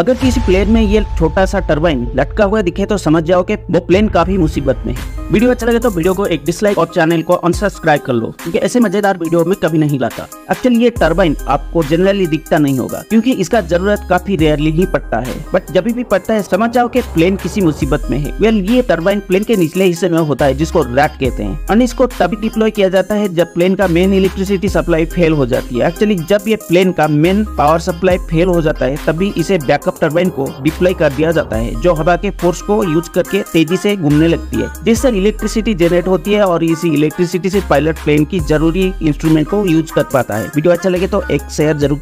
अगर किसी प्लेन में ये छोटा सा टर्बाइन लटका हुआ दिखे तो समझ जाओ कि वो प्लेन काफी मुसीबत में है। वीडियो अच्छा लगे तो वीडियो को एक डिसलाइक और चैनल को अनसब्सक्राइब कर लो, क्योंकि ऐसे मजेदार वीडियो में कभी नहीं लाता। एक्चुअली ये टर्बाइन आपको जनरली दिखता नहीं होगा, क्योंकि इसका जरूरत काफी रेयरली ही पड़ता है, बट जब भी पड़ता है समझ जाओ कि प्लेन किसी मुसीबत में है। वेल ये टर्बाइन प्लेन के निचले हिस्से में होता है जिसको रैट कहते हैं, और इसको तभी डिप्लॉय किया जाता है जब प्लेन का मेन इलेक्ट्रिसिटी सप्लाई फेल हो जाती है। एक्चुअली जब ये प्लेन का मेन पावर सप्लाई फेल हो जाता है तभी इसे बैकअप टर्बाइन को डिप्लॉय कर दिया जाता है, जो हवा के फोर्स को यूज करके तेजी से घूमने लगती है, जिससे इलेक्ट्रिसिटी जनरेट होती है और इसी इलेक्ट्रिसिटी से पायलट प्लेन की जरूरी इंस्ट्रूमेंट को यूज कर पाता है। वीडियो अच्छा लगे तो एक शेयर जरूर।